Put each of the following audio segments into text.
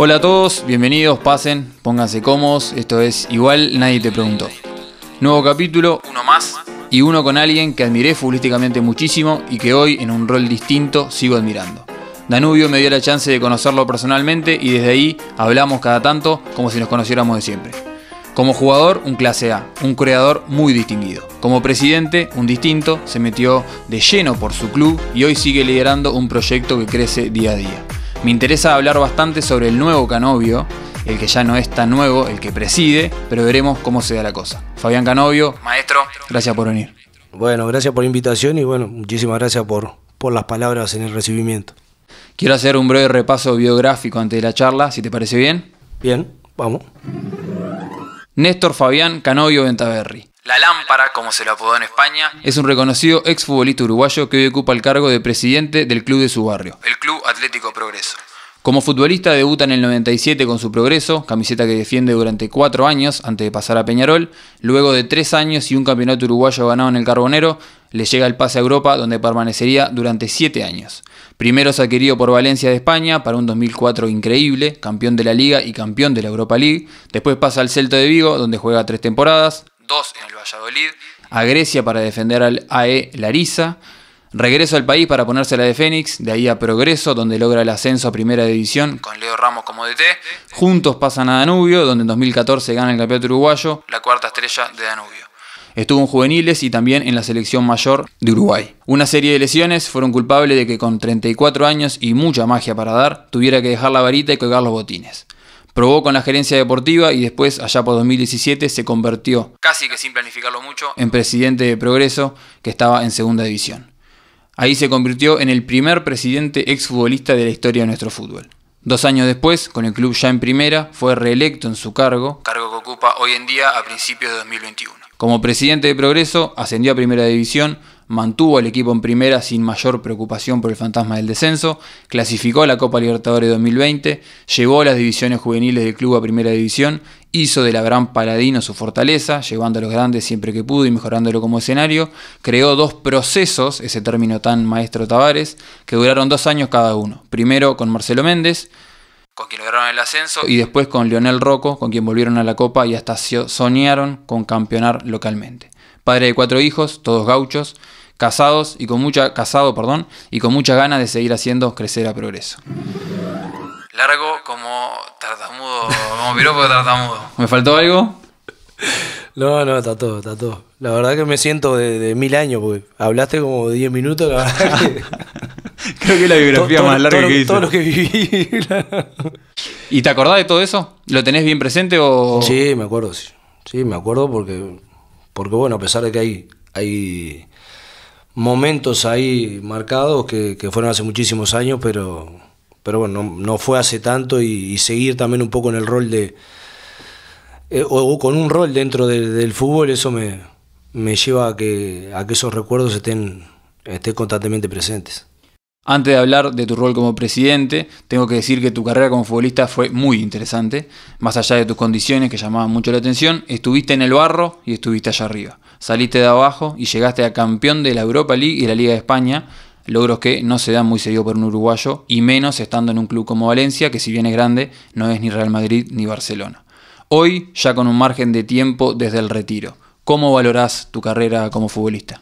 Hola a todos, bienvenidos, pasen, pónganse cómodos, esto es Igual Nadie Te Preguntó. Nuevo capítulo, uno más, y uno con alguien que admiré futbolísticamente muchísimo y que hoy, en un rol distinto, sigo admirando. Danubio me dio la chance de conocerlo personalmente y desde ahí hablamos cada tanto como si nos conociéramos de siempre. Como jugador, un clase A, un creador muy distinguido. Como presidente, un distinto, se metió de lleno por su club y hoy sigue liderando un proyecto que crece día a día. Me interesa hablar bastante sobre el nuevo Canovio, el que ya no es tan nuevo, el que preside, pero veremos cómo se da la cosa. Fabián Canovio, maestro, gracias por venir. Bueno, gracias por la invitación y bueno, muchísimas gracias por las palabras en el recibimiento. Quiero hacer un breve repaso biográfico antes de la charla, si te parece bien. Bien, vamos. Néstor Fabián Canovio Ventaverri. La Lámpara, como se lo apodó en España, es un reconocido exfutbolista uruguayo que hoy ocupa el cargo de presidente del club de su barrio, el Club Atlético Progreso. Como futbolista debuta en el 97 con su Progreso, camiseta que defiende durante 4 años antes de pasar a Peñarol. Luego de 3 años y un campeonato uruguayo ganado en el Carbonero, le llega el pase a Europa, donde permanecería durante 7 años. Primero es adquirido por Valencia de España para un 2004 increíble, campeón de la Liga y campeón de la Europa League. Después pasa al Celta de Vigo, donde juega 3 temporadas. 2 en el Valladolid, a Grecia para defender al AE Larisa, regreso al país para ponerse la de Fénix, de ahí a Progreso, donde logra el ascenso a Primera División con Leo Ramos como DT, juntos pasan a Danubio, donde en 2014 gana el campeonato uruguayo, la cuarta estrella de Danubio. Estuvo en juveniles y también en la selección mayor de Uruguay. Una serie de lesiones fueron culpables de que con 34 años y mucha magia para dar, tuviera que dejar la varita y colgar los botines. Probó con la gerencia deportiva y después, allá por 2017, se convirtió, casi que sin planificarlo mucho, en presidente de Progreso, que estaba en Segunda División. Ahí se convirtió en el primer presidente exfutbolista de la historia de nuestro fútbol. 2 años después, con el club ya en primera, fue reelecto en su cargo, cargo que ocupa hoy en día a principios de 2021. Como presidente de Progreso, ascendió a Primera División, mantuvo al equipo en primera sin mayor preocupación por el fantasma del descenso, clasificó a la Copa Libertadores 2020, llevó a las divisiones juveniles del club a Primera División, hizo de la Gran Paladino su fortaleza, llevando a los grandes siempre que pudo y mejorándolo como escenario, creó 2 procesos, ese término tan maestro Tavares, que duraron 2 años cada uno, primero con Marcelo Méndez, con quien lograron el ascenso, y después con Lionel Rocco, con quien volvieron a la Copa y hasta soñaron con campeonar localmente. Padre de 4 hijos, todos gauchos, casado y con muchas ganas de seguir haciendo crecer a Progreso. Largo como tartamudo, como piropo de tartamudo. ¿Me faltó algo? No, está todo. La verdad que me siento de 1000 años, porque hablaste como 10 minutos, la verdad que... Creo que es la biografía más larga que hice. Todo lo que viví. ¿Y te acordás de todo eso? ¿Lo tenés bien presente o...? Sí, me acuerdo, sí. Sí, me acuerdo porque bueno, a pesar de que hay momentos ahí marcados que fueron hace muchísimos años, pero bueno, no fue hace tanto y seguir también un poco en el rol de... o con un rol dentro del fútbol, eso me lleva a que esos recuerdos estén constantemente presentes. Antes de hablar de tu rol como presidente, tengo que decir que tu carrera como futbolista fue muy interesante. Más allá de tus condiciones que llamaban mucho la atención, estuviste en el barro y estuviste allá arriba. Saliste de abajo y llegaste a campeón de la Europa League y la Liga de España, logros que no se dan muy seguido por un uruguayo, y menos estando en un club como Valencia, que si bien es grande, no es ni Real Madrid ni Barcelona. Hoy, ya con un margen de tiempo desde el retiro, ¿cómo valorás tu carrera como futbolista?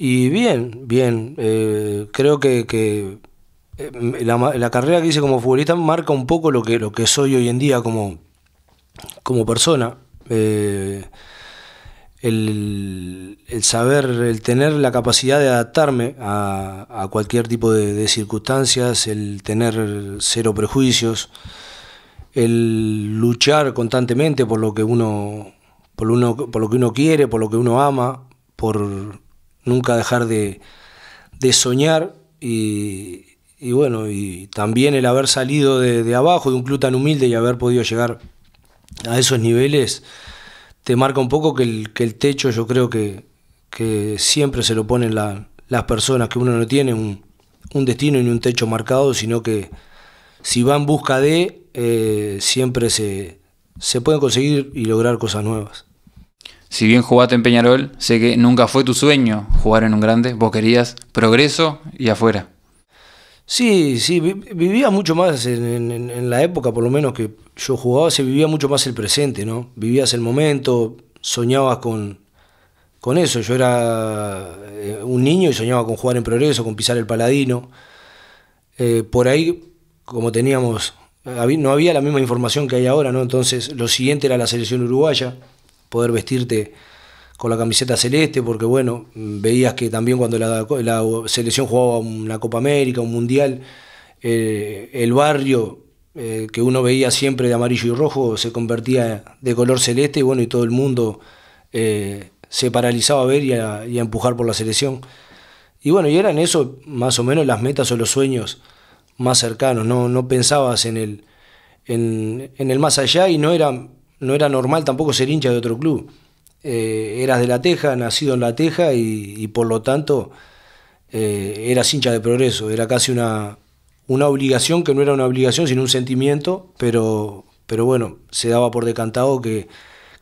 Y bien. Creo que la carrera que hice como futbolista marca un poco lo que soy hoy en día como persona. El saber, el tener la capacidad de adaptarme a cualquier tipo de circunstancias, el tener cero prejuicios, el luchar constantemente por lo que uno quiere, por lo que uno ama, por nunca dejar de soñar y bueno, y también el haber salido de abajo de un club tan humilde y haber podido llegar a esos niveles te marca un poco que el techo, yo creo que siempre se lo ponen las personas, que uno no tiene un destino ni un techo marcado, sino que si va en busca de siempre se pueden conseguir y lograr cosas nuevas. Si bien jugaste en Peñarol, sé que nunca fue tu sueño jugar en un grande. Vos querías progreso y afuera. Sí, sí, vivía mucho más en la época, por lo menos que yo jugaba, se vivía mucho más el presente, ¿no? Vivías el momento, soñabas con eso. Yo era un niño y soñaba con jugar en Progreso, con pisar el Paladino. Por ahí, como teníamos, no había la misma información que hay ahora, ¿no? Entonces, lo siguiente era la selección uruguaya, poder vestirte con la camiseta celeste, porque bueno, veías que también cuando la selección jugaba una Copa América, un Mundial, el barrio que uno veía siempre de amarillo y rojo se convertía de color celeste, y bueno, y todo el mundo se paralizaba a ver y a empujar por la selección. Y bueno, y eran eso más o menos las metas o los sueños más cercanos, no pensabas en el más allá, y no era normal tampoco ser hincha de otro club. Eras de La Teja, nacido en La Teja, y por lo tanto eras hincha de Progreso. Era casi una obligación, que no era una obligación sino un sentimiento, pero bueno, se daba por decantado que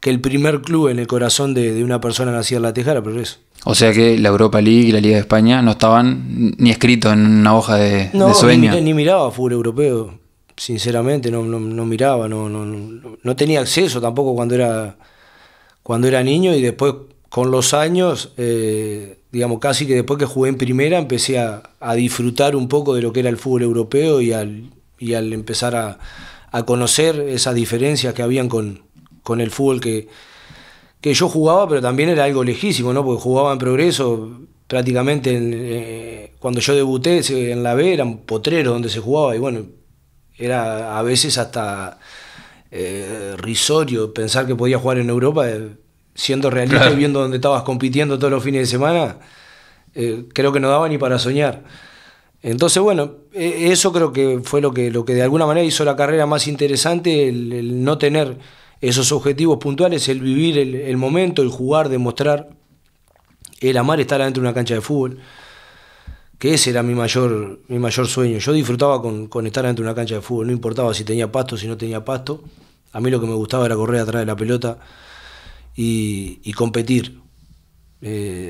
el primer club en el corazón de una persona nacida en La Teja era Progreso. O sea que la Europa League y la Liga de España no estaban ni escritos en una hoja de sueño. Ni miraba fútbol europeo, sinceramente, no miraba, no tenía acceso tampoco cuando era niño, y después con los años, digamos, casi que después que jugué en primera, empecé a disfrutar un poco de lo que era el fútbol europeo, y al empezar a conocer esas diferencias que habían con el fútbol que yo jugaba, pero también era algo lejísimo, ¿no? Porque jugaba en Progreso, prácticamente cuando yo debuté en la B eran potreros donde se jugaba, y bueno, era a veces hasta risorio pensar que podía jugar en Europa, siendo realista, claro, y viendo dónde estabas compitiendo todos los fines de semana, creo que no daba ni para soñar. Entonces bueno, eso creo que fue lo que de alguna manera hizo la carrera más interesante, el no tener esos objetivos puntuales, el vivir el momento, el jugar, demostrar, el amar estar adentro de una cancha de fútbol, que ese era mi mayor sueño. Yo disfrutaba con estar dentro de una cancha de fútbol, no importaba si tenía pasto, si no tenía pasto. A mí lo que me gustaba era correr atrás de la pelota y competir.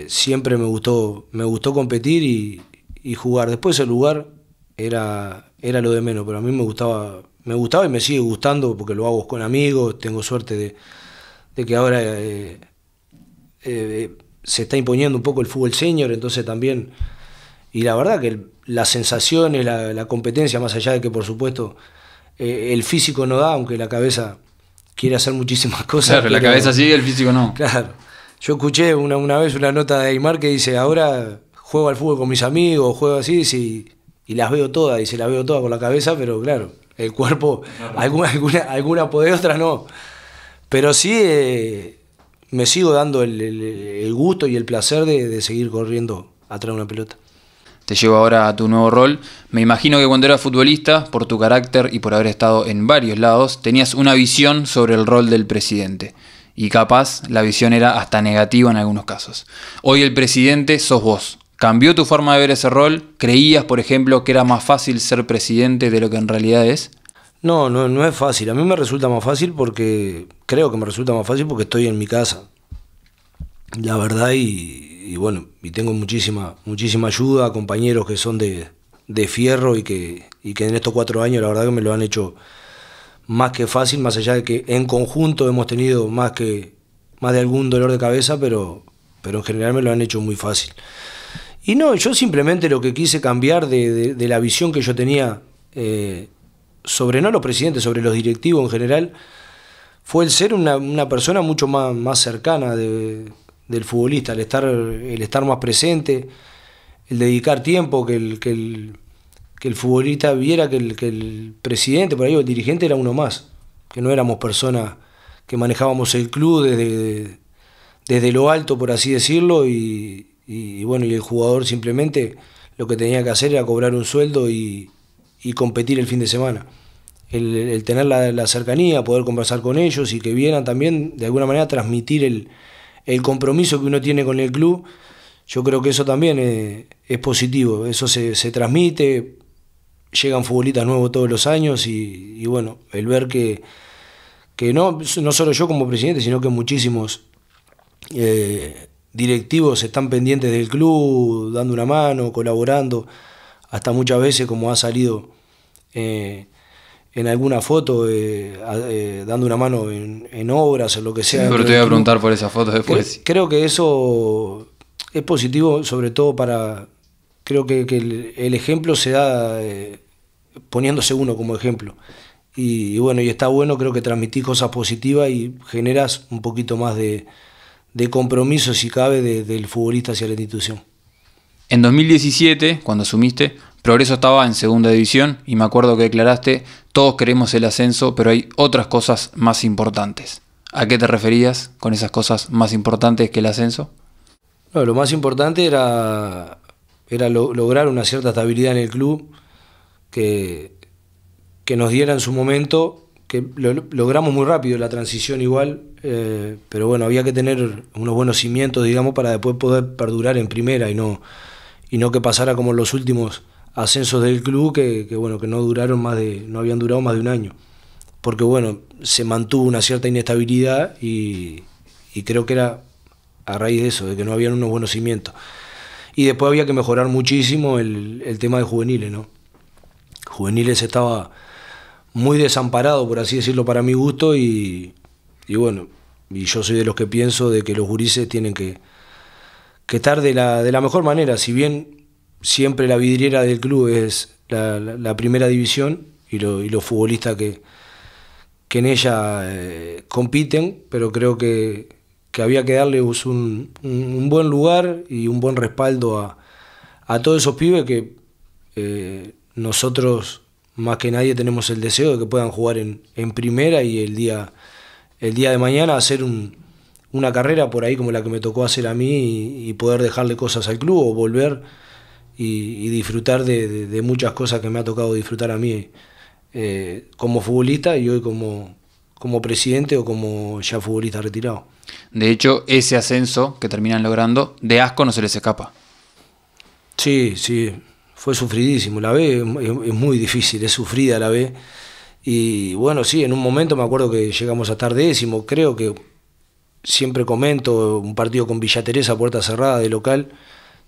Siempre me gustó competir y jugar. Después el lugar era lo de menos, pero a mí me gustaba y me sigue gustando, porque lo hago con amigos. Tengo suerte de que ahora se está imponiendo un poco el fútbol senior, entonces también. Y la verdad que las sensaciones, la competencia, más allá de que por supuesto el físico no da, aunque la cabeza quiere hacer muchísimas cosas. Claro, la cabeza sí, el físico no. Claro. Yo escuché una vez una nota de Aymar que dice, ahora juego al fútbol con mis amigos, juego así, y las veo todas, y se las veo todas con la cabeza, pero claro, el cuerpo, claro, alguna puede, otra no. Pero sí me sigo dando el gusto y el placer de seguir corriendo atrás de una pelota. Te llevo ahora a tu nuevo rol. Me imagino que cuando eras futbolista, por tu carácter y por haber estado en varios lados, tenías una visión sobre el rol del presidente. Y capaz la visión era hasta negativa en algunos casos. Hoy el presidente sos vos. ¿Cambió tu forma de ver ese rol? ¿Creías, por ejemplo, que era más fácil ser presidente de lo que en realidad es? No es fácil. A mí me resulta más fácil porque... Creo que me resulta más fácil porque estoy en mi casa, la verdad, y bueno, y tengo muchísima ayuda, compañeros que son de fierro y que en estos 4 años la verdad que me lo han hecho más que fácil, más allá de que en conjunto hemos tenido más de algún dolor de cabeza, pero en general me lo han hecho muy fácil. Y no, yo simplemente lo que quise cambiar de la visión que yo tenía sobre no los presidentes, sobre los directivos en general, fue el ser una persona mucho más cercana del futbolista, el estar más presente, el dedicar tiempo, que el futbolista viera que el presidente, por ahí, el dirigente, era uno más, que no éramos personas que manejábamos el club desde lo alto, por así decirlo, y bueno, y el jugador simplemente lo que tenía que hacer era cobrar un sueldo y competir el fin de semana. El tener la cercanía, poder conversar con ellos y que vieran también, de alguna manera, transmitir el compromiso que uno tiene con el club. Yo creo que eso también es positivo, eso se transmite, llegan futbolistas nuevos todos los años y bueno, el ver que no solo yo como presidente, sino que muchísimos directivos están pendientes del club, dando una mano, colaborando, hasta muchas veces, como ha salido en alguna foto, dando una mano en obras, en lo que sea. Sí, pero te voy a preguntar por esa foto después. Creo que eso es positivo, sobre todo para... Creo que el ejemplo se da poniéndose uno como ejemplo. Y bueno, y está bueno, creo que transmitís cosas positivas y generas un poquito más de compromiso, si cabe, del futbolista hacia la institución. En 2017, cuando asumiste, Progreso estaba en segunda división y me acuerdo que declaraste: todos queremos el ascenso, pero hay otras cosas más importantes. ¿A qué te referías con esas cosas más importantes que el ascenso? No, lo más importante era lograr una cierta estabilidad en el club que nos diera en su momento, que logramos muy rápido la transición igual, pero bueno, había que tener unos buenos cimientos, digamos, para después poder perdurar en primera y no que pasara como los últimos ascensos del club, que bueno, que no habían durado más de un año, porque bueno, se mantuvo una cierta inestabilidad y creo que era a raíz de eso, de que no habían unos buenos cimientos. Y después había que mejorar muchísimo el tema de juveniles, ¿no? Juveniles estaba muy desamparado, por así decirlo, para mi gusto, y bueno, y yo soy de los que pienso de que los gurises tienen que estar de la mejor manera. Si bien siempre la vidriera del club es la primera división y los futbolistas que en ella compiten, pero creo que había que darle un buen lugar y un buen respaldo a todos esos pibes que nosotros más que nadie tenemos el deseo de que puedan jugar en primera y el día de mañana hacer una carrera por ahí como la que me tocó hacer a mí y poder dejarle cosas al club o volver y disfrutar de muchas cosas que me ha tocado disfrutar a mí como futbolista y hoy como presidente o como ya futbolista retirado. De hecho, ese ascenso que terminan logrando, de asco no se les escapa. Sí, sí, fue sufridísimo. La B es muy difícil, es sufrida la B. Y bueno, sí, en un momento me acuerdo que llegamos a estar décimo. Creo que siempre comento un partido con Villateresa, puerta cerrada de local.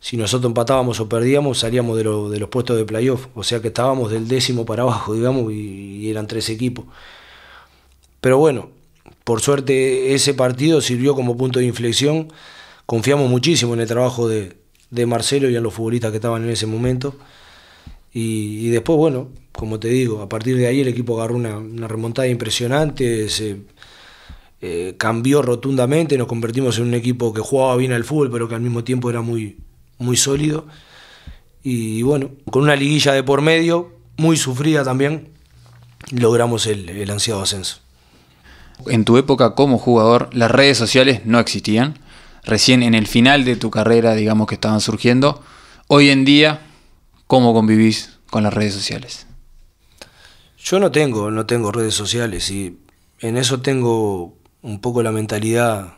Si nosotros empatábamos o perdíamos, salíamos de los puestos de playoff. O sea que estábamos del décimo para abajo, digamos, y eran 3 equipos. Pero bueno, por suerte ese partido sirvió como punto de inflexión. Confiamos muchísimo en el trabajo de Marcelo y en los futbolistas que estaban en ese momento. Y después, bueno, como te digo, a partir de ahí el equipo agarró una remontada impresionante, se cambió rotundamente, nos convertimos en un equipo que jugaba bien al fútbol, pero que al mismo tiempo era muy, muy sólido. Y bueno, con una liguilla de por medio, muy sufrida también, logramos el ansiado ascenso. En tu época como jugador, las redes sociales no existían. Recién en el final de tu carrera, digamos, que estaban surgiendo. Hoy en día, ¿cómo convivís con las redes sociales? Yo no tengo redes sociales y en eso tengo un poco la mentalidad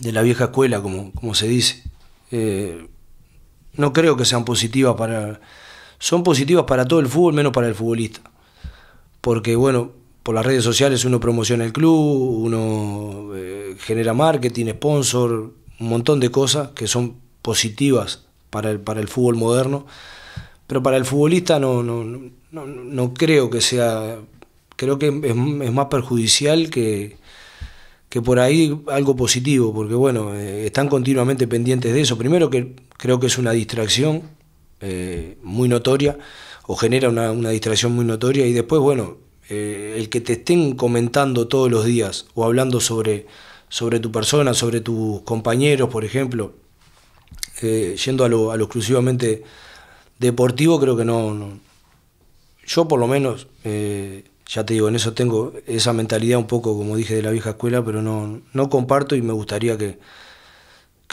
de la vieja escuela, como se dice. No creo que sean positivas para... Son positivas para todo el fútbol, menos para el futbolista. Porque, bueno... Por las redes sociales uno promociona el club, uno genera marketing, sponsor, un montón de cosas que son positivas para el fútbol moderno, pero para el futbolista no creo que sea, creo que es más perjudicial que por ahí algo positivo, porque bueno, están continuamente pendientes de eso. Primero que creo que es una distracción muy notoria, o genera una distracción muy notoria, y después bueno, el que te estén comentando todos los días o hablando sobre tu persona, sobre tus compañeros, por ejemplo, yendo a lo exclusivamente deportivo, creo que no. Yo por lo menos, ya te digo, en eso tengo esa mentalidad un poco, como dije, de la vieja escuela, pero no comparto y me gustaría que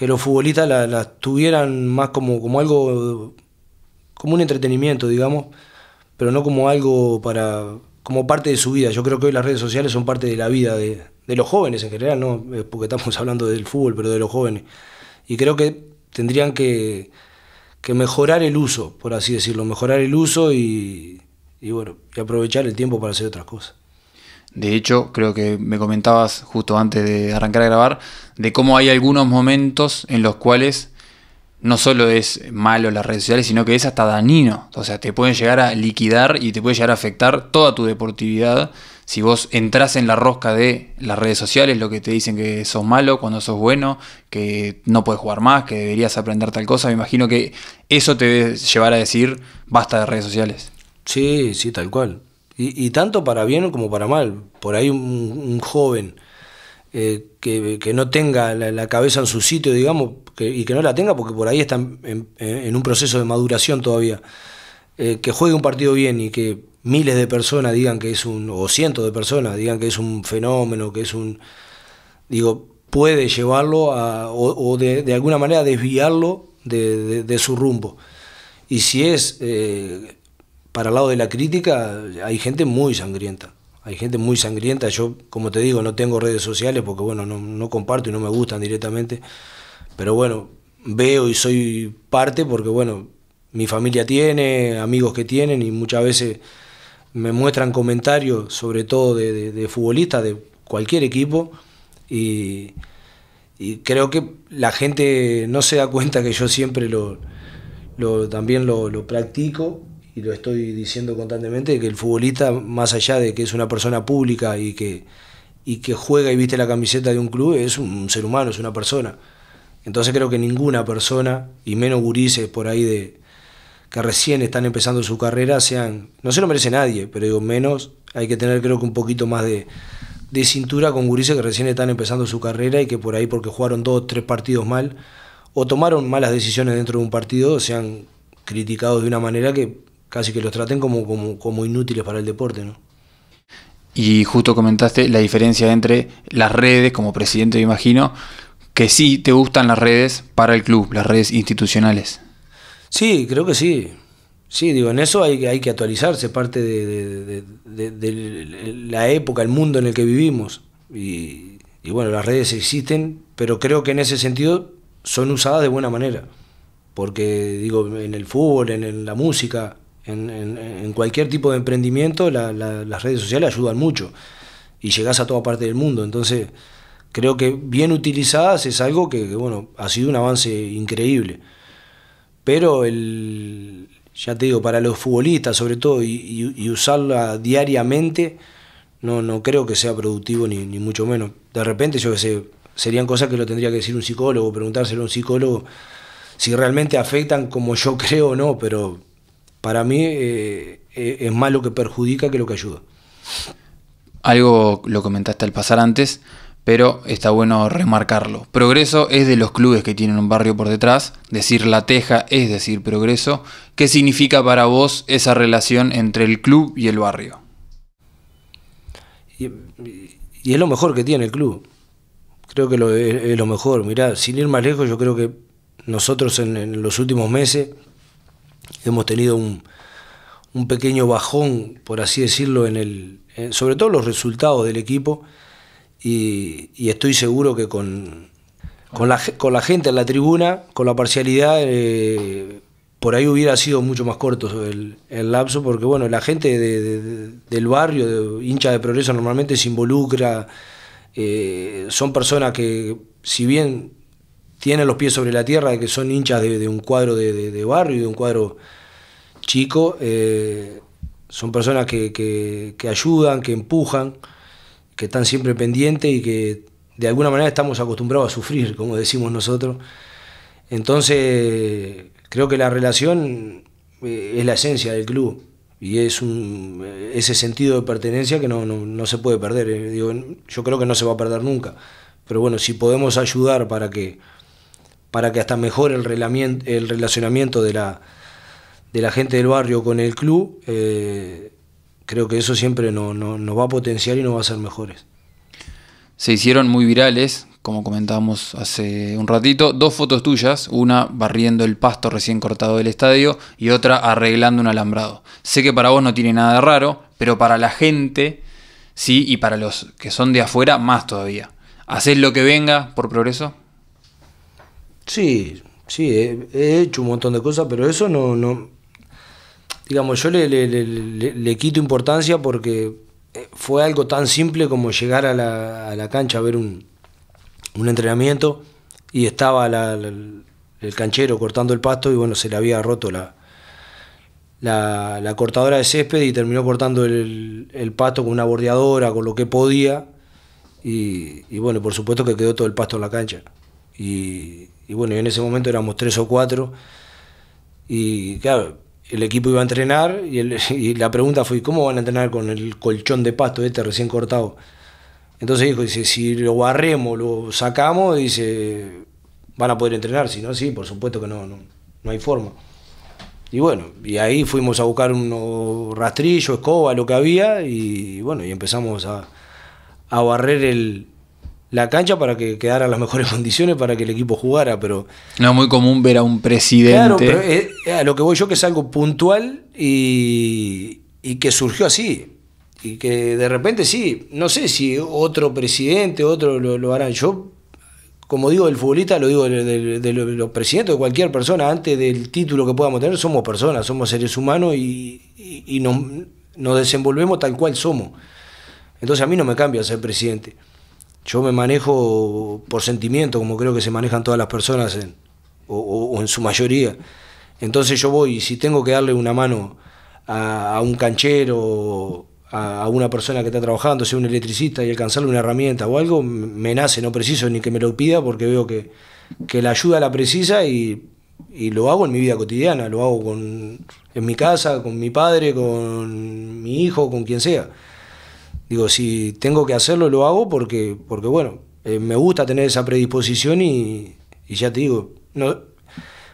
los futbolistas la tuvieran más como algo, como un entretenimiento, digamos, pero no como algo como parte de su vida. Yo creo que hoy las redes sociales son parte de la vida de los jóvenes en general, no porque estamos hablando del fútbol, pero de los jóvenes. Y creo que tendrían que mejorar el uso, por así decirlo, mejorar el uso y bueno, y aprovechar el tiempo para hacer otras cosas. De hecho, creo que me comentabas justo antes de arrancar a grabar de cómo hay algunos momentos en los cuales no solo es malo las redes sociales, sino que es hasta dañino. O sea, te pueden llegar a liquidar y te puede llegar a afectar toda tu deportividad si vos entras en la rosca de las redes sociales, lo que te dicen que sos malo, cuando sos bueno, que no podés jugar más, que deberías aprender tal cosa. Me imagino que eso te debe llevar a decir basta de redes sociales. Sí, sí, tal cual. Y tanto para bien como para mal. Por ahí un joven que no tenga la cabeza en su sitio, digamos, y que no la tenga porque por ahí está en un proceso de maduración todavía, que juegue un partido bien y que miles de personas digan que es un, o cientos de personas digan que es un fenómeno, que es un, digo, puede llevarlo a, o de alguna manera desviarlo de su rumbo. Y si es... para el lado de la crítica, hay gente muy sangrienta. Hay gente muy sangrienta. Yo, como te digo, no tengo redes sociales porque, bueno, no comparto y no me gustan directamente. Pero, bueno, veo y soy parte porque, bueno, mi familia tiene, amigos que tienen, y muchas veces me muestran comentarios, sobre todo de futbolistas, de cualquier equipo. Y creo que la gente no se da cuenta que yo siempre también lo practico. Y lo estoy diciendo constantemente, que el futbolista, más allá de que es una persona pública y que juega y viste la camiseta de un club, es un ser humano, es una persona. Entonces creo que ninguna persona, y menos gurises por ahí que recién están empezando su carrera, no se lo merece nadie, pero digo, menos hay que tener, creo que, un poquito más de cintura con gurises que recién están empezando su carrera y que por ahí, porque jugaron 2 o 3 partidos mal o tomaron malas decisiones dentro de un partido, sean criticados de una manera que casi que los traten como inútiles para el deporte, ¿no? Y justo comentaste la diferencia entre las redes, como presidente me imagino, que sí te gustan las redes para el club, las redes institucionales. Sí, creo que sí. Sí, digo, en eso hay que actualizarse, parte de la época, el mundo en el que vivimos. Y bueno, las redes existen, pero creo que en ese sentido son usadas de buena manera. Porque, digo, en el fútbol, en la música... En cualquier tipo de emprendimiento las redes sociales ayudan mucho y llegás a toda parte del mundo. Entonces creo que bien utilizadas es algo que bueno, ha sido un avance increíble, pero ya te digo, para los futbolistas sobre todo y usarla diariamente no creo que sea productivo ni mucho menos. De repente, yo que sé, serían cosas que lo tendría que decir un psicólogo, preguntárselo a un psicólogo si realmente afectan como yo creo o no, pero... Para mí es más lo que perjudica que lo que ayuda. Algo lo comentaste al pasar antes, pero está bueno remarcarlo. Progreso es de los clubes que tienen un barrio por detrás. Decir La Teja es decir Progreso. ¿Qué significa para vos esa relación entre el club y el barrio? Y es lo mejor que tiene el club. Creo que es lo mejor. Mirá, sin ir más lejos, yo creo que nosotros en los últimos meses... Hemos tenido un pequeño bajón, por así decirlo, sobre todo los resultados del equipo, y estoy seguro que con la gente en la tribuna, con la parcialidad, por ahí hubiera sido mucho más corto el lapso, porque bueno, la gente del barrio, hincha de Progreso, normalmente se involucra, son personas que, si bien... tienen los pies sobre la tierra, de que son hinchas de un cuadro de barrio y de un cuadro chico, son personas que ayudan, que empujan, que están siempre pendientes y que de alguna manera estamos acostumbrados a sufrir, como decimos nosotros. Entonces creo que la relación es la esencia del club y es ese sentido de pertenencia que no se puede perder. Digo, yo creo que no se va a perder nunca, pero bueno, si podemos ayudar para que hasta mejore el relacionamiento de la gente del barrio con el club, creo que eso siempre nos va a potenciar y nos va a hacer mejores. Se hicieron muy virales, como comentábamos hace un ratito, 2 fotos tuyas, una barriendo el pasto recién cortado del estadio y otra arreglando un alambrado. Sé que para vos no tiene nada de raro, pero para la gente sí, y para los que son de afuera más todavía. ¿Hacés lo que venga por Progreso? Sí, he hecho un montón de cosas, pero eso no digamos, yo le quito importancia porque fue algo tan simple como llegar a la cancha a ver un entrenamiento y estaba el canchero cortando el pasto y bueno, se le había roto la cortadora de césped y terminó cortando el pasto con una bordeadora, con lo que podía y bueno, por supuesto que quedó todo el pasto en la cancha y bueno, en ese momento éramos 3 o 4 y claro, el equipo iba a entrenar y la pregunta fue, ¿cómo van a entrenar con el colchón de pasto este recién cortado? Entonces dijo, dice, si lo barremos, lo sacamos, dice, van a poder entrenar, si no, sí, por supuesto que no hay forma. Y bueno, y ahí fuimos a buscar unos rastrillos, escoba, lo que había, y bueno, y empezamos a barrer la cancha para que quedara en las mejores condiciones para que el equipo jugara, pero... No es muy común ver a un presidente... Claro, pero a lo que voy yo que es algo puntual y que surgió así. Y que de repente sí, no sé si otro presidente, otro lo harán. Yo, como digo del futbolista, lo digo de los presidentes, de cualquier persona, antes del título que podamos tener, somos personas, somos seres humanos y nos desenvolvemos tal cual somos. Entonces a mí no me cambia ser presidente. Yo me manejo por sentimiento, como creo que se manejan todas las personas, o en su mayoría. Entonces yo voy, y si tengo que darle una mano a un canchero, a una persona que está trabajando, sea un electricista, y alcanzarle una herramienta o algo, me nace, no preciso ni que me lo pida, porque veo que la ayuda la precisa y lo hago en mi vida cotidiana, lo hago en mi casa, con mi padre, con mi hijo, con quien sea. Digo, si tengo que hacerlo, lo hago porque bueno, me gusta tener esa predisposición y ya te digo, no,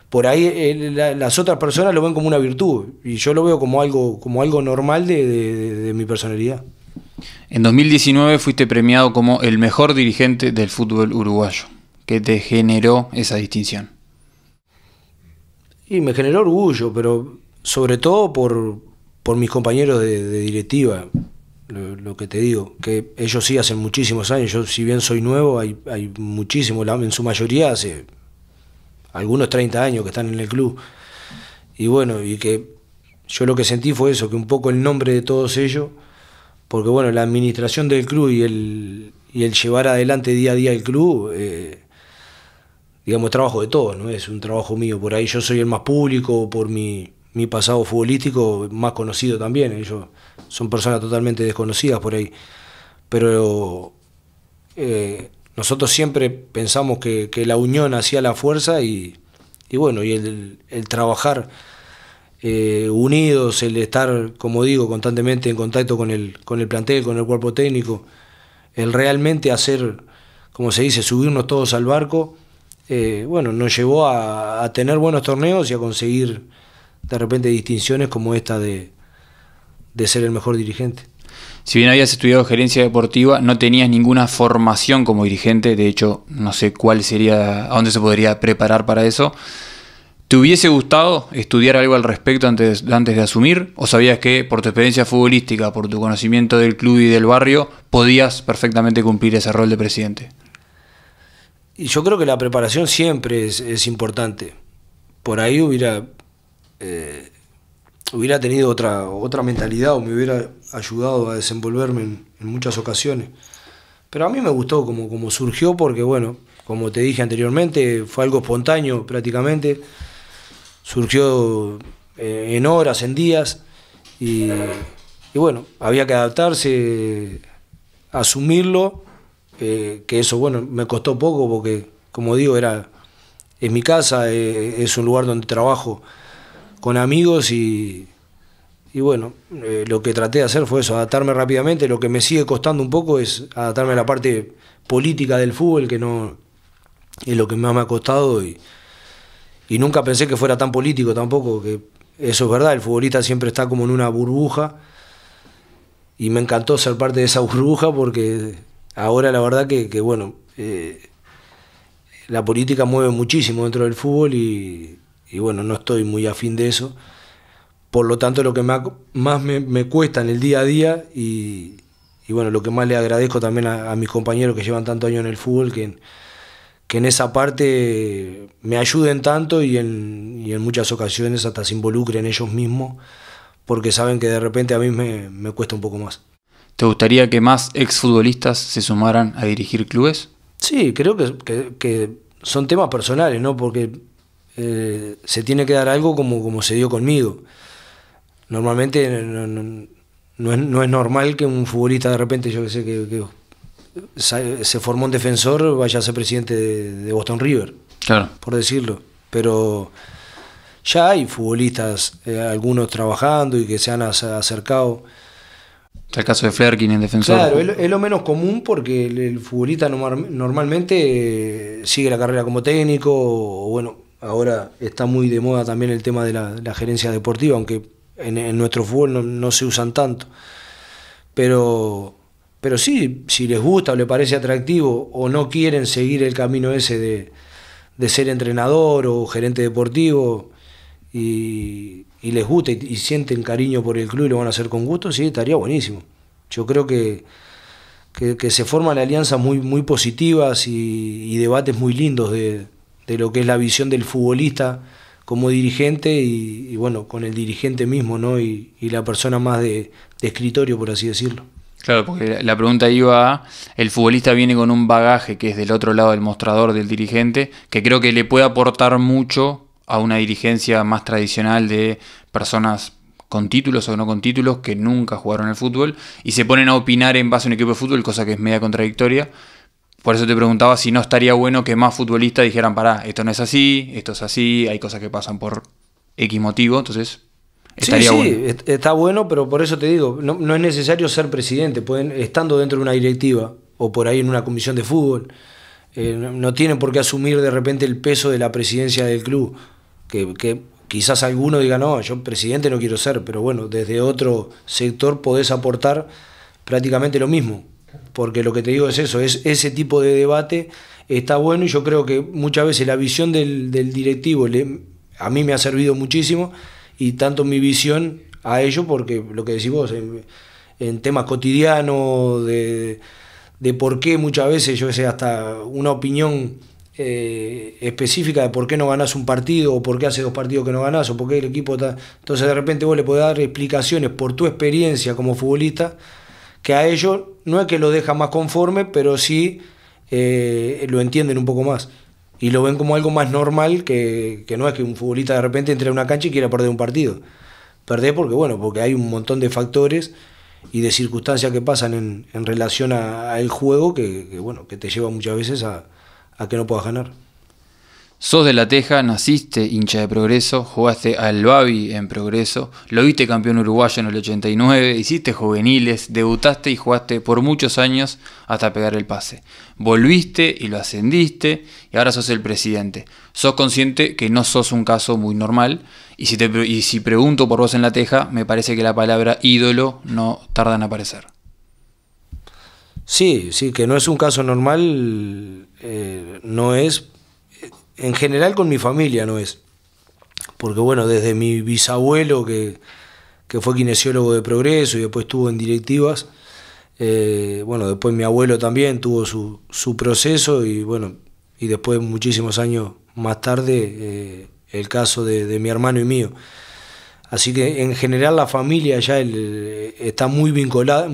por ahí las otras personas lo ven como una virtud y yo lo veo como algo normal de mi personalidad. En 2019 fuiste premiado como el mejor dirigente del fútbol uruguayo. ¿Qué te generó esa distinción? Y me generó orgullo, pero sobre todo por mis compañeros de directiva. Lo que te digo, que ellos sí hacen muchísimos años, yo si bien soy nuevo, hay muchísimos, en su mayoría hace algunos 30 años que están en el club. Y bueno, y que yo lo que sentí fue eso, que un poco el nombre de todos ellos, porque bueno, la administración del club y el llevar adelante día a día el club, digamos, trabajo de todos, ¿no? Es un trabajo mío, por ahí yo soy el más público, por mi pasado futbolístico más conocido también, ellos son personas totalmente desconocidas por ahí, pero nosotros siempre pensamos que la unión hacía la fuerza y bueno, y el trabajar unidos, el estar, como digo, constantemente en contacto con el plantel, con el cuerpo técnico, el realmente hacer, como se dice, subirnos todos al barco, bueno, nos llevó a tener buenos torneos y a conseguir de repente distinciones como esta de ser el mejor dirigente. Si bien habías estudiado gerencia deportiva, no tenías ninguna formación como dirigente, de hecho, no sé cuál sería, a dónde se podría preparar para eso. ¿Te hubiese gustado estudiar algo al respecto antes de asumir? ¿O sabías que por tu experiencia futbolística, por tu conocimiento del club y del barrio, podías perfectamente cumplir ese rol de presidente? Y yo creo que la preparación siempre es importante. Por ahí hubiera tenido otra mentalidad o me hubiera ayudado a desenvolverme en muchas ocasiones. Pero a mí me gustó como surgió porque, bueno, como te dije anteriormente, fue algo espontáneo prácticamente. Surgió en horas, en días y bueno, había que adaptarse, asumirlo, que eso, bueno, me costó poco porque, como digo, es mi casa, es un lugar donde trabajo con amigos y bueno, lo que traté de hacer fue eso, adaptarme rápidamente. Lo que me sigue costando un poco es adaptarme a la parte política del fútbol, que no es lo que más me ha costado y nunca pensé que fuera tan político tampoco, que eso es verdad, el futbolista siempre está como en una burbuja y me encantó ser parte de esa burbuja porque ahora la verdad que bueno, la política mueve muchísimo dentro del fútbol y bueno, no estoy muy afín de eso. Por lo tanto, lo que más me cuesta en el día a día y bueno, lo que más le agradezco también a mis compañeros que llevan tanto año en el fútbol, que en esa parte me ayuden tanto y en muchas ocasiones hasta se involucren ellos mismos porque saben que de repente a mí me cuesta un poco más. ¿Te gustaría que más exfutbolistas se sumaran a dirigir clubes? Sí, creo que son temas personales, ¿no? Porque se tiene que dar algo como se dio conmigo. Normalmente no es normal que un futbolista de repente, yo que sé, que se formó en Defensor, vaya a ser presidente de Boston River, claro, por decirlo. Pero ya hay futbolistas, algunos trabajando y que se han acercado. El caso de Flerkin en Defensor. Claro, es lo menos común porque el futbolista normalmente sigue la carrera como técnico. O bueno, ahora está muy de moda también el tema de la gerencia deportiva, aunque en nuestro fútbol no se usan tanto. Pero sí, si les gusta o les parece atractivo o no quieren seguir el camino ese de ser entrenador o gerente deportivo y les gusta y sienten cariño por el club y lo van a hacer con gusto, sí, estaría buenísimo. Yo creo que se forman alianzas muy positivas y debates muy lindos de lo que es la visión del futbolista como dirigente y bueno, con el dirigente mismo, ¿no? Y la persona más de escritorio, por así decirlo. Claro, porque la pregunta iba a, el futbolista viene con un bagaje que es del otro lado del mostrador del dirigente, que creo que le puede aportar mucho a una dirigencia más tradicional de personas con títulos o no con títulos que nunca jugaron al fútbol y se ponen a opinar en base a un equipo de fútbol, cosa que es media contradictoria. Por eso te preguntaba si no estaría bueno que más futbolistas dijeran, pará, esto no es así, esto es así, hay cosas que pasan por X motivo, entonces estaría sí, bueno. Sí, está bueno, pero por eso te digo, no es necesario ser presidente, pueden estando dentro de una directiva o por ahí en una comisión de fútbol, no tienen por qué asumir de repente el peso de la presidencia del club. Que quizás alguno diga, no, yo presidente no quiero ser, pero bueno, desde otro sector podés aportar prácticamente lo mismo, porque lo que te digo es eso, es ese tipo de debate está bueno y yo creo que muchas veces la visión del directivo a mí me ha servido muchísimo y tanto mi visión a ello, porque lo que decís vos, en temas cotidianos, de por qué muchas veces, yo sé, hasta una opinión específica de por qué no ganás un partido o por qué hace dos partidos que no ganás o por qué el equipo está... Entonces de repente vos le podés dar explicaciones por tu experiencia como futbolista que a ellos no es que lo dejan más conforme, pero sí lo entienden un poco más y lo ven como algo más normal, que no es que un futbolista de repente entre a una cancha y quiera perder un partido. Perder porque bueno, porque hay un montón de factores y de circunstancias que pasan en relación al juego que bueno, que te lleva muchas veces a que no puedas ganar. Sos de La Teja, naciste hincha de Progreso, jugaste al Babi en Progreso, lo viste campeón uruguayo en el 89, hiciste juveniles, debutaste y jugaste por muchos años hasta pegar el pase. Volviste y lo ascendiste y ahora sos el presidente. Sos consciente que no sos un caso muy normal y si pregunto por vos en La Teja, me parece que la palabra ídolo no tarda en aparecer. Sí, que no es un caso normal, no es, en general con mi familia no es, porque bueno, desde mi bisabuelo que fue kinesiólogo de Progreso y después estuvo en directivas, bueno, después mi abuelo también tuvo su proceso y bueno, y después muchísimos años más tarde el caso de mi hermano y mío. Así que en general la familia ya está muy vinculada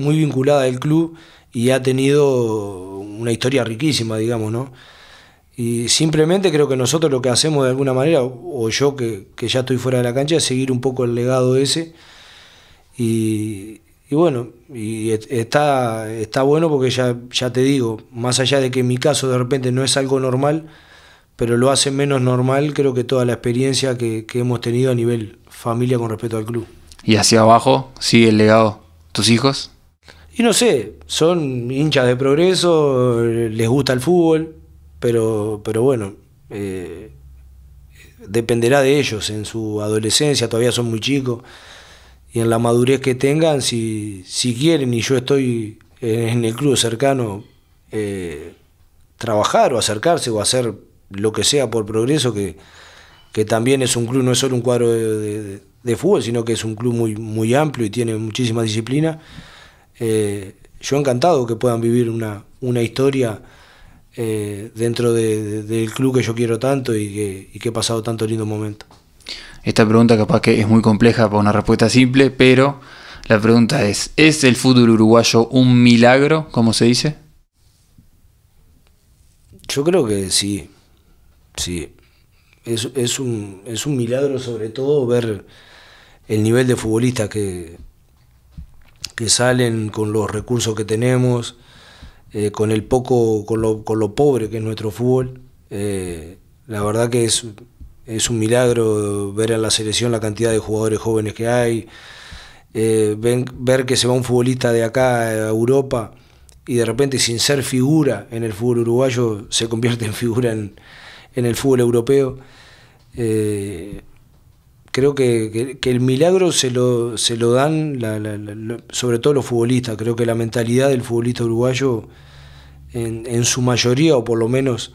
al club y ha tenido una historia riquísima, digamos, ¿no? Y simplemente creo que nosotros lo que hacemos de alguna manera, o yo que ya estoy fuera de la cancha, es seguir un poco el legado ese. Y bueno, y está bueno porque ya te digo, más allá de que en mi caso de repente no es algo normal, pero lo hace menos normal creo que toda la experiencia que hemos tenido a nivel familia con respecto al club. ¿Y hacia abajo sigue el legado? ¿Tus hijos? Y no sé, son hinchas de Progreso, les gusta el fútbol, pero bueno, dependerá de ellos en su adolescencia, todavía son muy chicos, y en la madurez que tengan, si quieren, y yo estoy en el club cercano, trabajar o acercarse o hacer lo que sea por Progreso, que también es un club, no es solo un cuadro de fútbol, sino que es un club muy amplio y tiene muchísima disciplina. Yo encantado que puedan vivir una historia dentro del club que yo quiero tanto y que he pasado tanto lindo momento. Esta pregunta capaz que es muy compleja para una respuesta simple, pero La pregunta ¿es el fútbol uruguayo un milagro, como se dice? Yo creo que sí, sí. Es un milagro, sobre todo ver el nivel de futbolistas que salen con los recursos que tenemos, con el poco, con lo pobre que es nuestro fútbol. La verdad que es un milagro ver a la selección la cantidad de jugadores jóvenes que hay, ver que se va un futbolista de acá a Europa y de repente, sin ser figura en el fútbol uruguayo, se convierte en figura en el fútbol europeo. Creo que el milagro se lo dan sobre todo los futbolistas. Creo que la mentalidad del futbolista uruguayo, en su mayoría, o por lo menos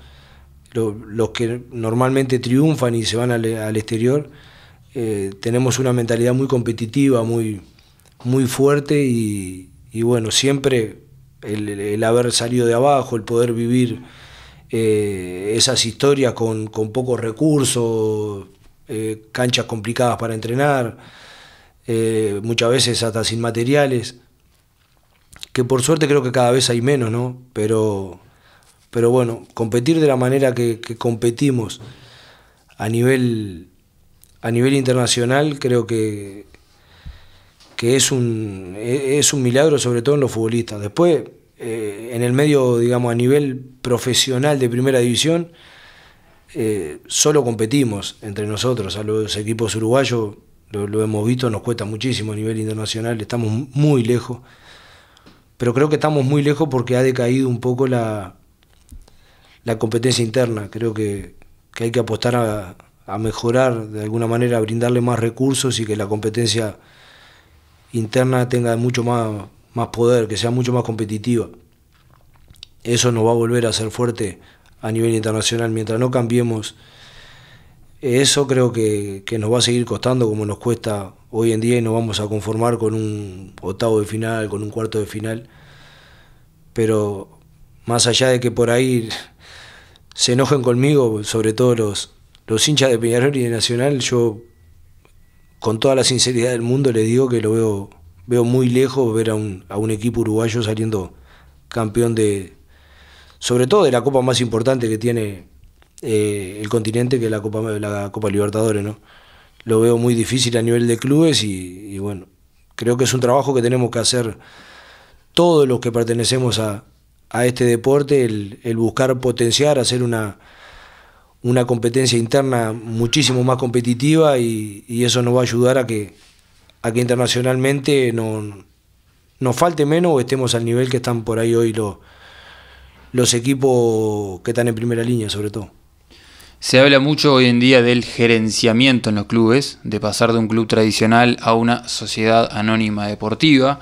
los que normalmente triunfan y se van al exterior, tenemos una mentalidad muy competitiva, muy fuerte, y bueno, siempre el haber salido de abajo, el poder vivir esas historias con pocos recursos, canchas complicadas para entrenar, muchas veces hasta sin materiales, que por suerte creo que cada vez hay menos, ¿no? Pero bueno, competir de la manera que competimos a nivel internacional, creo que es un milagro, sobre todo en los futbolistas. Después, en el medio, digamos, a nivel profesional de primera división, solo competimos entre nosotros. A los equipos uruguayos, lo hemos visto, nos cuesta muchísimo a nivel internacional, estamos muy lejos. Pero creo que estamos muy lejos porque ha decaído un poco la competencia interna. Creo que hay que apostar a mejorar, de alguna manera, a brindarle más recursos y que la competencia interna tenga mucho más poder, que sea mucho más competitiva. Eso nos va a volver a hacer fuerte a nivel internacional. Mientras no cambiemos eso, creo que nos va a seguir costando como nos cuesta hoy en día, y nos vamos a conformar con un octavo de final, con un cuarto de final. Pero más allá de que por ahí se enojen conmigo, sobre todo los hinchas de Peñarol y de Nacional, yo, con toda la sinceridad del mundo, les digo que lo veo muy lejos ver a un equipo uruguayo saliendo campeón, sobre todo de la copa más importante que tiene el continente, que es la Copa Libertadores, ¿no? Lo veo muy difícil a nivel de clubes, y bueno, creo que es un trabajo que tenemos que hacer todos los que pertenecemos a este deporte, el buscar potenciar, hacer una competencia interna muchísimo más competitiva, y eso nos va a ayudar a que internacionalmente nos falte menos, o estemos al nivel que están por ahí hoy los equipos que están en primera línea, sobre todo. Se habla mucho hoy en día del gerenciamiento en los clubes, de pasar de un club tradicional a una sociedad anónima deportiva.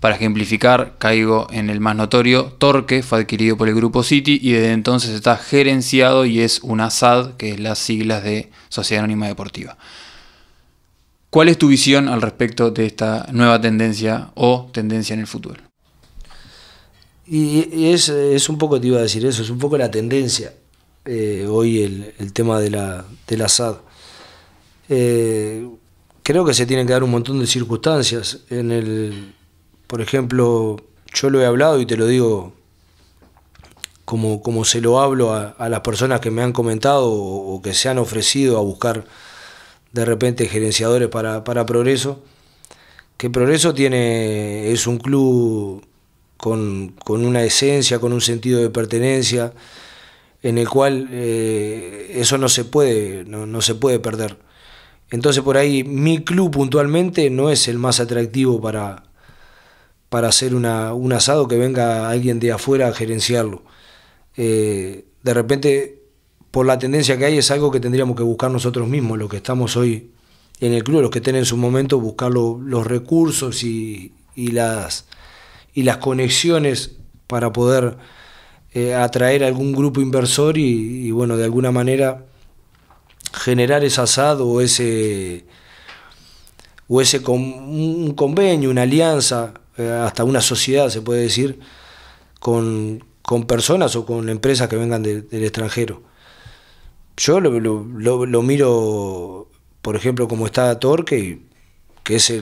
Para ejemplificar, caigo en el más notorio: Torque fue adquirido por el Grupo City y desde entonces está gerenciado y es una SAD, que es las siglas de Sociedad Anónima Deportiva. ¿Cuál es tu visión al respecto de esta nueva tendencia o tendencia en el fútbol? Y es un poco, te iba a decir eso, es un poco la tendencia hoy el tema de la SAD. Creo que se tienen que dar un montón de circunstancias en el... Por ejemplo, yo lo he hablado y te lo digo como se lo hablo a las personas que me han comentado o que se han ofrecido a buscar de repente gerenciadores para Progreso, que Progreso es un club con una esencia, con un sentido de pertenencia, en el cual eso no se puede perder. Entonces, por ahí, mi club puntualmente no es el más atractivo para hacer un asado, que venga alguien de afuera a gerenciarlo. De repente, por la tendencia que hay, es algo que tendríamos que buscar nosotros mismos, los que estamos hoy en el club, los que estén en su momento, buscar los recursos y las conexiones para poder atraer a algún grupo inversor y bueno, de alguna manera generar ese asado o un convenio, una alianza, hasta una sociedad, se puede decir, con personas o con empresas que vengan del extranjero. Yo lo miro, por ejemplo, como está Torque, y que es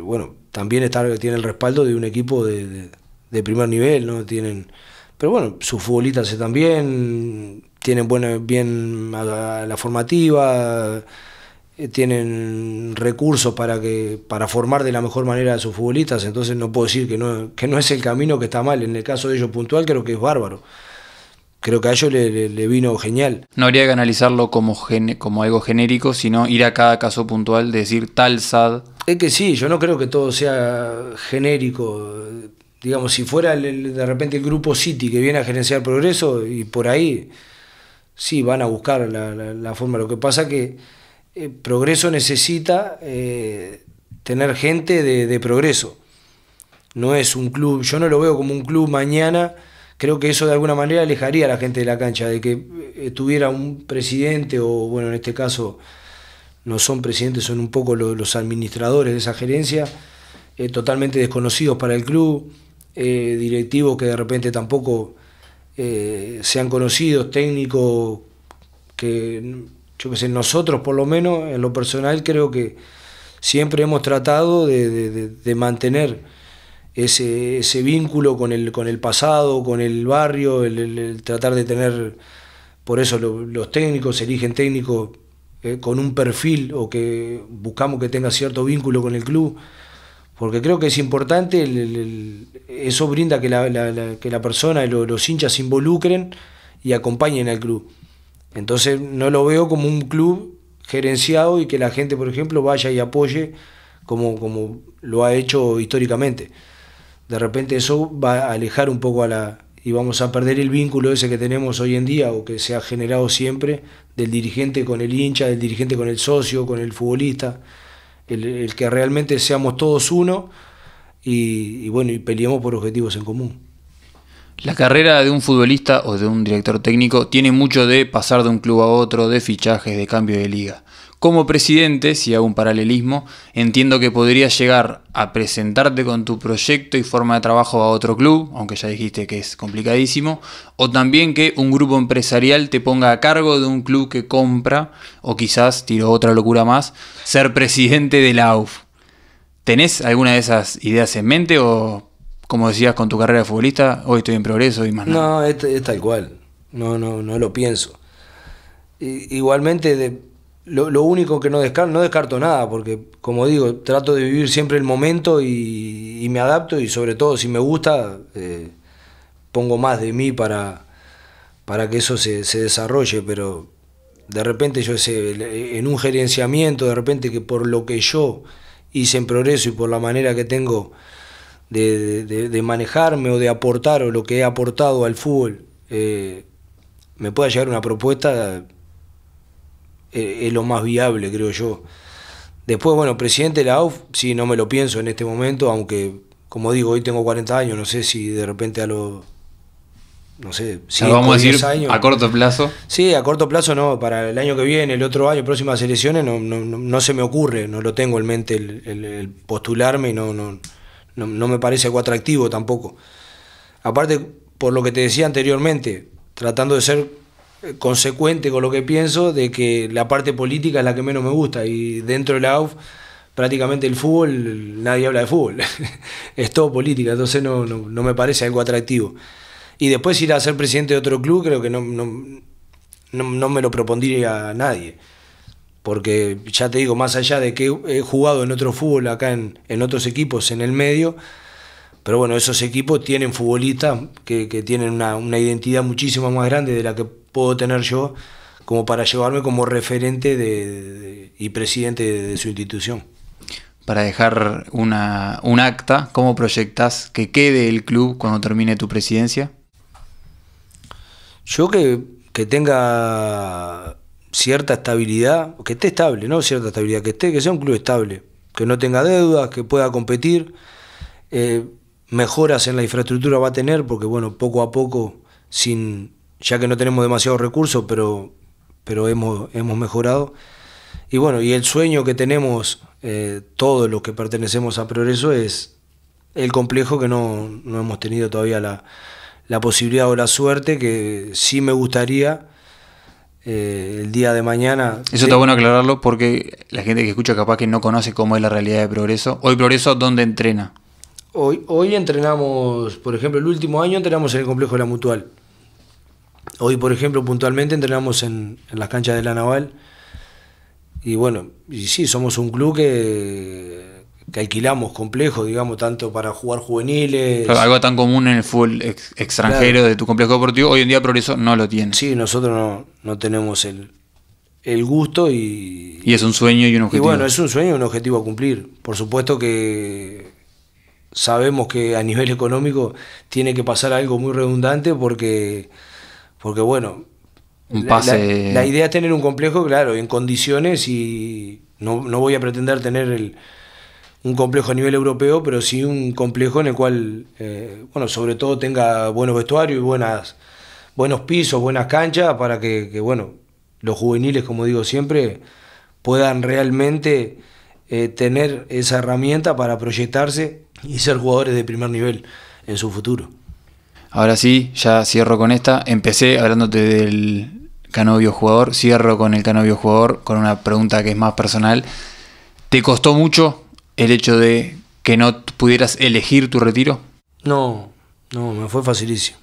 bueno, también tiene el respaldo de un equipo de primer nivel, ¿no? Tienen, pero bueno, sus futbolistas también tienen bien a la formativa, tienen recursos para formar de la mejor manera a sus futbolistas, entonces no puedo decir que no es el camino, que está mal. En el caso de ellos puntual, creo que es bárbaro. Creo que a ellos le vino genial. No habría que analizarlo como algo genérico, sino ir a cada caso puntual, decir tal SAD. Es que sí, yo no creo que todo sea genérico. Digamos, si fuera de repente el Grupo City que viene a gerenciar Progreso, y por ahí sí van a buscar la forma. Lo que pasa que Progreso necesita tener gente de Progreso. No es un club, yo no lo veo como un club mañana. Creo que eso de alguna manera alejaría a la gente de la cancha, de que tuviera un presidente, o bueno, en este caso no son presidentes, son un poco los administradores de esa gerencia, totalmente desconocidos para el club, directivos que de repente tampoco sean conocidos, técnicos que, yo qué sé, nosotros por lo menos, en lo personal, creo que siempre hemos tratado de mantener ese vínculo con el pasado, con el barrio, el tratar de tener, por eso los técnicos, eligen técnicos con un perfil, o que buscamos que tenga cierto vínculo con el club, porque creo que es importante, eso brinda que la persona, los hinchas se involucren y acompañen al club. Entonces no lo veo como un club gerenciado y que la gente, por ejemplo, vaya y apoye como lo ha hecho históricamente. De repente eso va a alejar un poco y vamos a perder el vínculo ese que tenemos hoy en día, o que se ha generado siempre, del dirigente con el hincha, del dirigente con el socio, con el futbolista, el que realmente seamos todos uno y bueno, y peleemos por objetivos en común. La carrera de un futbolista o de un director técnico tiene mucho de pasar de un club a otro, de fichajes, de cambio de liga. Como presidente, si hago un paralelismo, entiendo que podrías llegar a presentarte con tu proyecto y forma de trabajo a otro club, aunque ya dijiste que es complicadísimo, o también que un grupo empresarial te ponga a cargo de un club que compra, o quizás, tiro otra locura más, ser presidente de la AUF. ¿Tenés alguna de esas ideas en mente, o, como decías, con tu carrera de futbolista, hoy estoy en Progreso y más nada? No, es tal cual. No lo pienso. Igualmente, lo único que no descarto nada, porque, como digo, trato de vivir siempre el momento y me adapto, y sobre todo si me gusta, pongo más de mí para que eso se desarrolle. Pero de repente, yo sé, en un gerenciamiento, de repente, que por lo que yo hice en Progreso y por la manera que tengo de manejarme, o de aportar, o lo que he aportado al fútbol, me pueda llegar una propuesta, es lo más viable, creo yo. Después, bueno, presidente de la AUF, sí, no me lo pienso en este momento, aunque, como digo, hoy tengo 40 años, no sé si de repente a los, no sé, 5 o 10 años. Vamos a decir, ¿a corto plazo? Sí, a corto plazo no, para el año que viene, el otro año, próximas elecciones, no se me ocurre, no lo tengo en mente el postularme, y no me parece algo atractivo tampoco. Aparte, por lo que te decía anteriormente, tratando de ser consecuente con lo que pienso, de que la parte política es la que menos me gusta, y dentro de la AUF prácticamente el fútbol, nadie habla de fútbol, es todo política, entonces no me parece algo atractivo. Y después ir a ser presidente de otro club, creo que no me lo propondría a nadie, porque ya te digo, más allá de que he jugado en otro fútbol acá en otros equipos en el medio, pero bueno, esos equipos tienen futbolistas que tienen una identidad muchísimo más grande de la que puedo tener yo, como para llevarme como referente y presidente de su institución. Para dejar un acta, ¿cómo proyectás que quede el club cuando termine tu presidencia? Yo que tenga cierta estabilidad, que esté estable, no cierta estabilidad, que sea un club estable, que no tenga deudas, que pueda competir. Mejoras en la infraestructura va a tener, porque bueno, poco a poco, ya que no tenemos demasiados recursos, pero hemos mejorado. Y bueno, y el sueño que tenemos todos los que pertenecemos a Progreso es el complejo, que no hemos tenido todavía la posibilidad o la suerte, que sí me gustaría el día de mañana. Eso está bueno aclararlo, porque la gente que escucha capaz que no conoce cómo es la realidad de Progreso. Hoy Progreso, ¿dónde entrena? Hoy entrenamos, por ejemplo, el último año entrenamos en el complejo de la Mutual. Hoy, por ejemplo, puntualmente entrenamos en las canchas de la Naval. Y bueno, y sí, somos un club que alquilamos complejos, digamos, tanto para jugar juveniles. Claro, algo tan común en el fútbol extranjero, claro, de tu complejo deportivo, hoy en día Progreso no lo tiene. Sí, nosotros no tenemos el gusto y... Y es un sueño y un objetivo. Y bueno, es un sueño y un objetivo a cumplir. Por supuesto que sabemos que a nivel económico tiene que pasar algo muy redundante, porque bueno... Un pase. La idea es tener un complejo, claro, en condiciones, y no voy a pretender tener un complejo a nivel europeo, pero sí un complejo en el cual, bueno, sobre todo tenga buenos vestuarios y buenos pisos, buenas canchas, para que bueno, los juveniles, como digo siempre, puedan realmente tener esa herramienta para proyectarse y ser jugadores de primer nivel en su futuro. Ahora sí, ya cierro con esta. Empecé hablándote del Canovio jugador. Cierro con el Canovio jugador con una pregunta que es más personal. ¿Te costó mucho el hecho de que no pudieras elegir tu retiro? No, me fue facilísimo.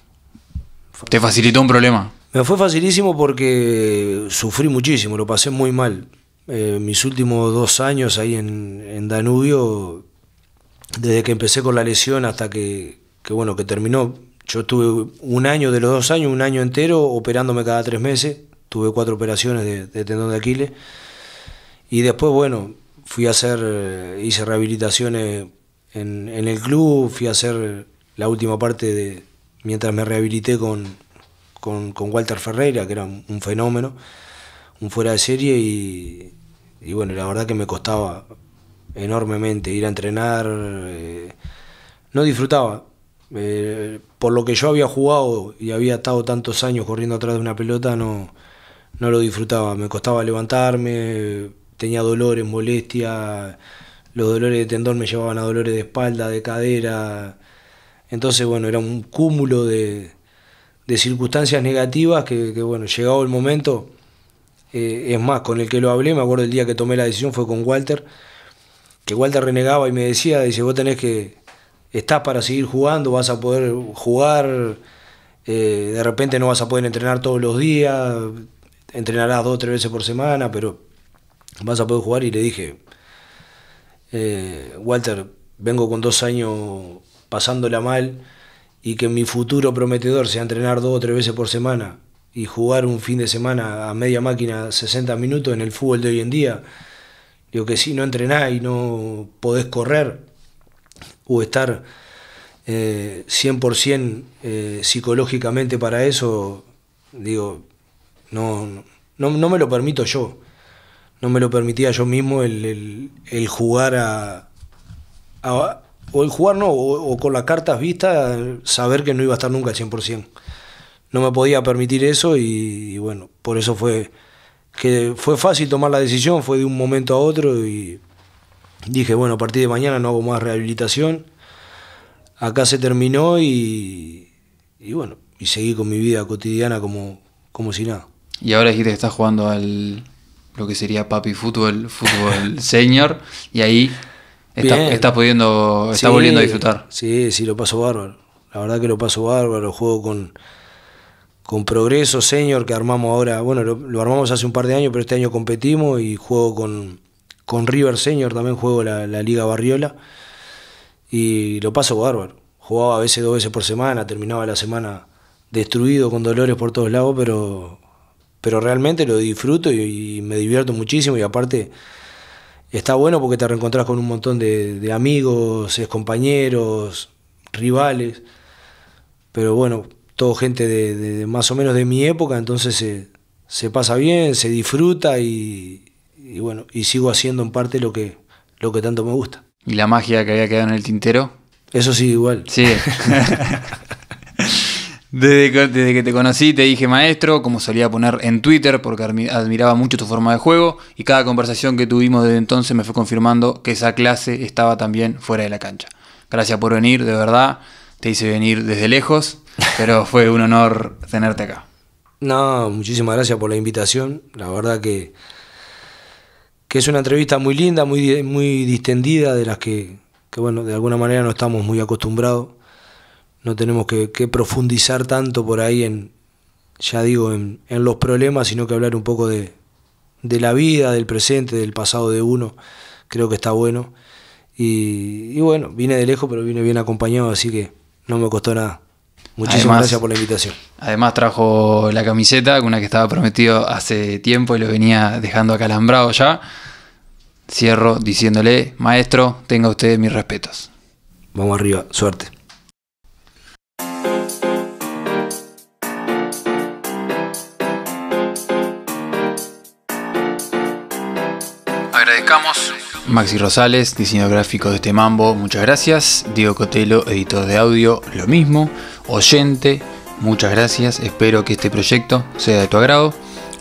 ¿Te facilitó un problema? Me fue facilísimo porque sufrí muchísimo, lo pasé muy mal. Mis últimos 2 años ahí en Danubio, desde que empecé con la lesión hasta que bueno, que terminó. Yo estuve un año, de los 2 años, un año entero operándome cada 3 meses. Tuve 4 operaciones de tendón de Aquiles. Y después, bueno, hice rehabilitaciones en el club. Fui a hacer la última parte mientras me rehabilité con Walter Ferreira, que era un fenómeno, un fuera de serie. Y bueno, la verdad que me costaba enormemente ir a entrenar. No disfrutaba. Por lo que yo había jugado y había estado tantos años corriendo atrás de una pelota, no lo disfrutaba. Me costaba levantarme, tenía dolores, molestias, los dolores de tendón me llevaban a dolores de espalda, de cadera. Entonces, bueno, era un cúmulo de circunstancias negativas que bueno, llegado el momento, es más, con el que lo hablé, me acuerdo el día que tomé la decisión, fue con Walter, que Walter renegaba y me decía, dice, vos tenés que... Estás para seguir jugando, vas a poder jugar, de repente no vas a poder entrenar todos los días, entrenarás 2 o 3 veces por semana, pero vas a poder jugar. Y le dije, Walter, vengo con 2 años pasándola mal, y que mi futuro prometedor sea entrenar 2 o 3 veces por semana y jugar un fin de semana a media máquina 60 minutos en el fútbol de hoy en día. Digo que si no entrenás y no podés correr, o estar 100% psicológicamente para eso, digo, no me lo permito yo. No me lo permitía yo mismo el jugar o el jugar no, o con las cartas vistas, saber que no iba a estar nunca al 100%. No me podía permitir eso y bueno, por eso fue fácil tomar la decisión, fue de un momento a otro y... Dije, bueno, a partir de mañana no hago más rehabilitación. Acá se terminó y bueno, y seguí con mi vida cotidiana como si nada. Y ahora dijiste que estás jugando al lo que sería papi fútbol senior, y ahí estás volviendo a disfrutar. Sí, lo paso bárbaro. La verdad que lo paso bárbaro. Juego con Progreso Senior, que armamos ahora. Bueno, lo armamos hace un par de años, pero este año competimos, y juego con River Senior, también juego la Liga Barriola, y lo paso bárbaro. Jugaba a veces 2 veces por semana, terminaba la semana destruido, con dolores por todos lados, pero realmente lo disfruto y me divierto muchísimo, y aparte está bueno porque te reencontrás con un montón de amigos, excompañeros, rivales, pero bueno, todo gente de más o menos de mi época, entonces se pasa bien, se disfruta y bueno, y sigo haciendo en parte lo que tanto me gusta. ¿Y la magia que había quedado en el tintero? Eso sí, igual. Sí. Desde que te conocí te dije maestro, como solía poner en Twitter, porque admiraba mucho tu forma de juego, y cada conversación que tuvimos desde entonces me fue confirmando que esa clase estaba también fuera de la cancha. Gracias por venir, de verdad. Te hice venir desde lejos, pero fue un honor tenerte acá. No, muchísimas gracias por la invitación. La verdad que es una entrevista muy linda, muy distendida, de las que bueno, de alguna manera no estamos muy acostumbrados. No tenemos que profundizar tanto por ahí en, ya digo, en los problemas, sino que hablar un poco de la vida, del presente, del pasado de uno. Creo que está bueno. Y bueno, vine de lejos, pero vine bien acompañado, así que no me costó nada. Muchísimas gracias por la invitación. Además trajo la camiseta, una que estaba prometido hace tiempo y lo venía dejando acalambrado ya. Cierro diciéndole, maestro, tenga usted mis respetos. Vamos arriba, suerte. Agradezcamos Maxi Rosales, diseñador gráfico de este mambo, muchas gracias. Diego Cotelo, editor de audio, lo mismo. Oyente, muchas gracias. Espero que este proyecto sea de tu agrado.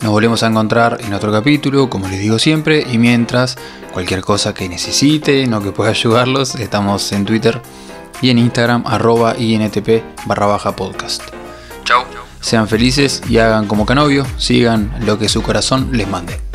Nos volvemos a encontrar en otro capítulo, como les digo siempre. Y mientras, cualquier cosa que necesiten o que pueda ayudarlos, estamos en Twitter y en Instagram, @intp_podcast. Chau. Sean felices y hagan como Canovio, sigan lo que su corazón les mande.